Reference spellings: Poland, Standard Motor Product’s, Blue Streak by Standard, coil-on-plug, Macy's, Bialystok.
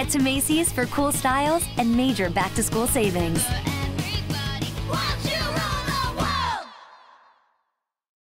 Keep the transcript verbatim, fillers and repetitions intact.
Get to Macy's for cool styles and major back-to-school savings.